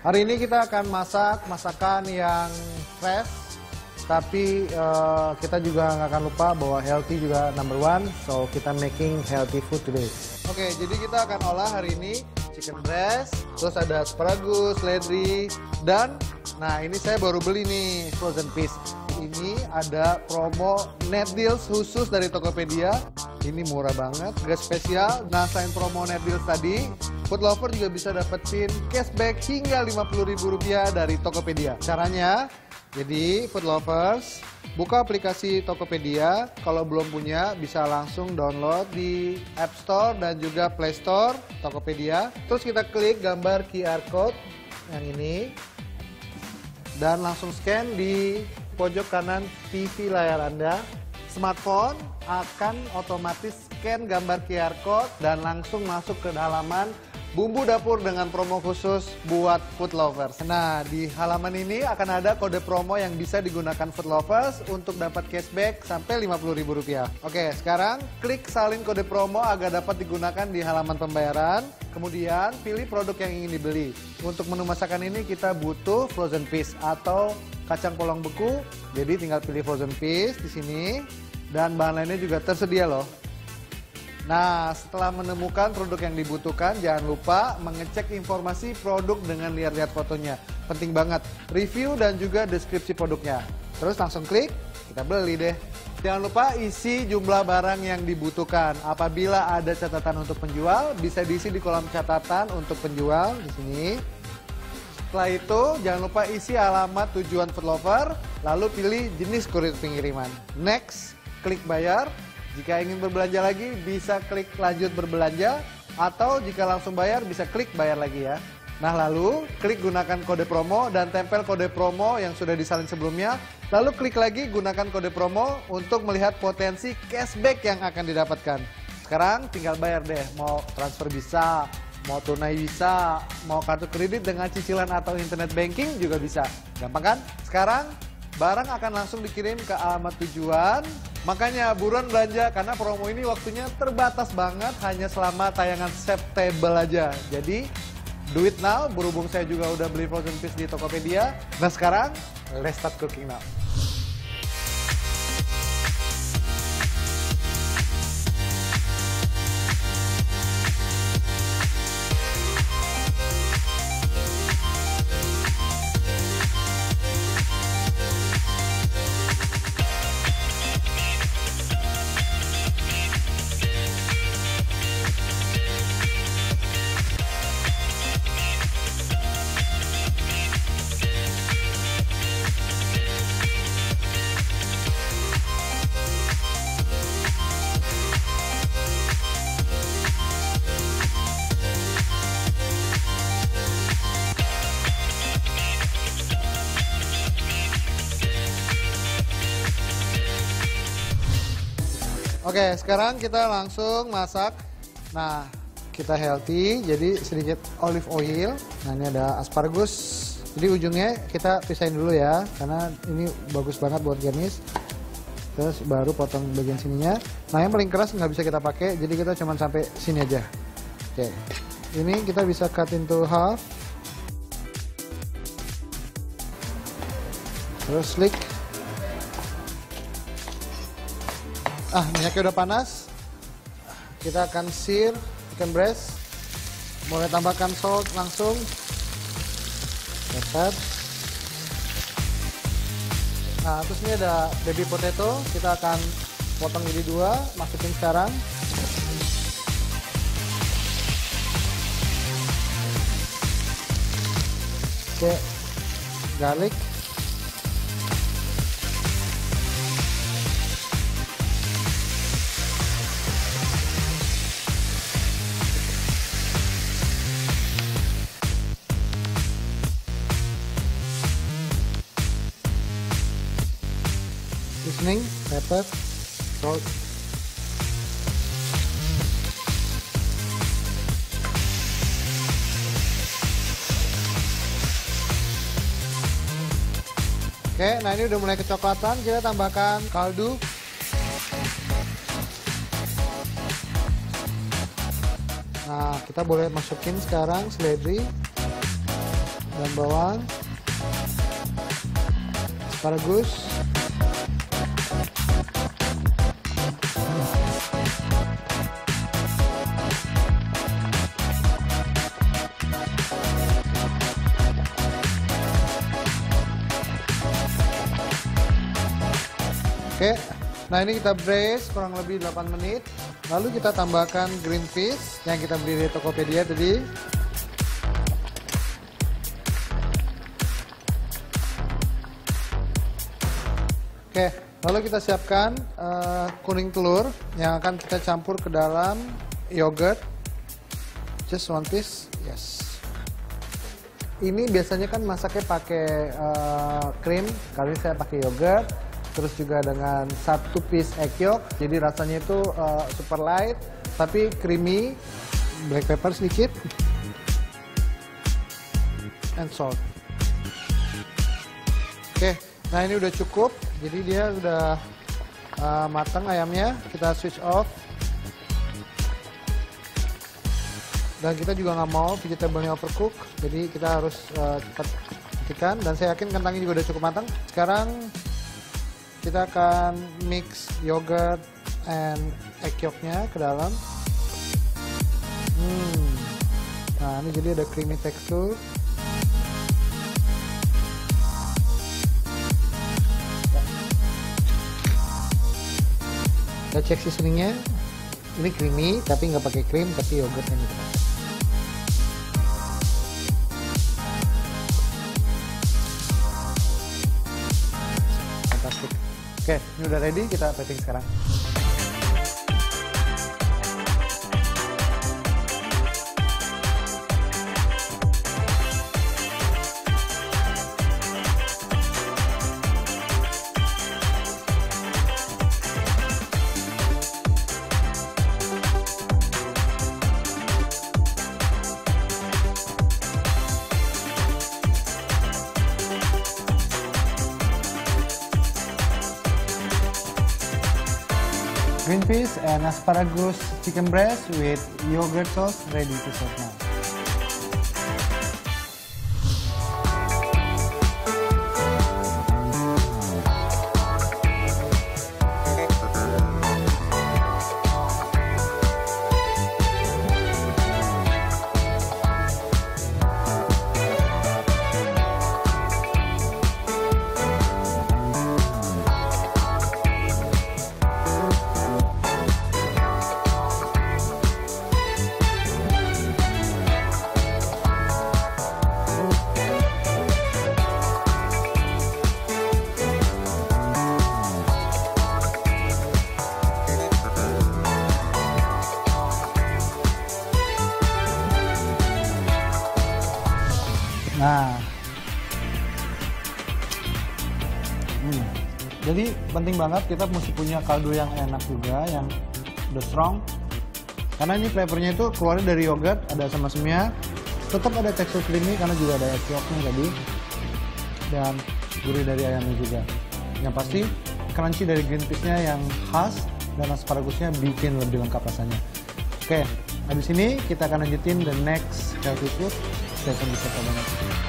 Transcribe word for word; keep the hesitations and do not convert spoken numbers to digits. Hari ini kita akan masak masakan yang fresh, tapi uh, kita juga nggak akan lupa bahwa healthy juga number one, so kita making healthy food today. Oke, okay, jadi kita akan olah hari ini chicken breast, terus ada asparagus, seledri, dan nah ini saya baru beli nih frozen fish. Ini ada promo net deals khusus dari Tokopedia. Ini murah banget, harga spesial. Nah, selain promo net deals tadi, food lover juga bisa dapetin cashback hingga lima puluh ribu rupiah dari Tokopedia. Caranya, jadi food lovers, buka aplikasi Tokopedia. Kalau belum punya, bisa langsung download di App Store dan juga Play Store Tokopedia. Terus kita klik gambar Q R Code yang ini. Dan langsung scan di pojok kanan T V layar Anda. Smartphone akan otomatis scan gambar Q R Code dan langsung masuk ke halaman Bumbu Dapur dengan promo khusus buat food lovers. Nah, di halaman ini akan ada kode promo yang bisa digunakan food lovers untuk dapat cashback sampai lima puluh ribu rupiah. Oke, sekarang klik salin kode promo agar dapat digunakan di halaman pembayaran. Kemudian pilih produk yang ingin dibeli. Untuk menu masakan ini kita butuh frozen fish atau kacang polong beku. Jadi tinggal pilih frozen fish di sini. Dan bahan lainnya juga tersedia loh. Nah, setelah menemukan produk yang dibutuhkan, jangan lupa mengecek informasi produk dengan lihat-lihat fotonya. Penting banget, review dan juga deskripsi produknya. Terus langsung klik, kita beli deh. Jangan lupa isi jumlah barang yang dibutuhkan. Apabila ada catatan untuk penjual, bisa diisi di kolom catatan untuk penjual di sini. Setelah itu, jangan lupa isi alamat tujuan food lover, lalu pilih jenis kurir pengiriman. Next, klik bayar. Jika ingin berbelanja lagi, bisa klik lanjut berbelanja, atau jika langsung bayar, bisa klik bayar lagi ya. Nah, lalu klik gunakan kode promo dan tempel kode promo yang sudah disalin sebelumnya. Lalu klik lagi gunakan kode promo untuk melihat potensi cashback yang akan didapatkan. Sekarang tinggal bayar deh, mau transfer bisa, mau tunai bisa, mau kartu kredit dengan cicilan atau internet banking juga bisa. Gampang kan? Sekarang barang akan langsung dikirim ke alamat tujuan. Makanya buruan belanja karena promo ini waktunya terbatas banget, hanya selama tayangan September aja. Jadi do it now, berhubung saya juga udah beli frozen fish di Tokopedia. Nah sekarang, let's start cooking now. Oke, sekarang kita langsung masak. Nah, kita healthy, jadi sedikit olive oil. Nah, ini ada asparagus. Jadi ujungnya kita pisahin dulu ya, karena ini bagus banget buat garnish. Terus baru potong bagian sininya. Nah, yang paling keras nggak bisa kita pakai, jadi kita cuma sampai sini aja. Oke, ini kita bisa cut into half. Terus slick. Ah, minyaknya udah panas. Kita akan sear chicken breast. Boleh tambahkan salt langsung. Cepat. Nah, terus ini ada baby potato. Kita akan potong jadi dua. Masukin sekarang. Oke, garlic. Seasoning, pepper, salt. Oke, nah ini udah mulai kecoklatan, kita tambahkan kaldu. Nah, kita boleh masukin sekarang seledri. dan bawang, asparagus, oke. Nah, ini kita braise kurang lebih delapan menit. Lalu kita tambahkan green peas yang kita beli di Tokopedia tadi. Oke, lalu kita siapkan uh, kuning telur yang akan kita campur ke dalam yogurt. Just one piece, yes. Ini biasanya kan masaknya pakai uh, krim, kali ini saya pakai yogurt. Terus juga dengan satu piece egg yolk, jadi rasanya itu uh, super light tapi creamy. Black pepper sedikit and salt. Oke, nah ini udah cukup, jadi dia udah uh, matang ayamnya. Kita switch off, dan kita juga nggak mau vegetable-nya overcook, jadi kita harus uh, cepat matikan. Dan saya yakin kentangnya juga udah cukup matang. Sekarang kita akan mix yogurt and egg yolknya ke dalam. Hmm. Nah, ini jadi ada creamy tekstur. Kita cek seasoningnya. Ini creamy tapi nggak pakai krim, tapi yogurt yang kita pakai. Fantastik. Oke, ini udah ready, kita plating sekarang. Green peas and asparagus chicken breast with yogurt sauce ready to serve now. Nah, hmm. Jadi penting banget kita mesti punya kaldu yang enak juga, yang the strong. Karena ini flavornya itu keluarnya dari yogurt, ada sama semia, tetap ada tekstur creamy karena juga ada egg yolknya tadi, dan gurih dari ayamnya juga. Yang pasti crunchy dari green peasnya yang khas, dan asparagusnya bikin lebih lengkap rasanya. Oke, habis ini kita akan lanjutin the next healthy food. Saya akan bisa coba nanti.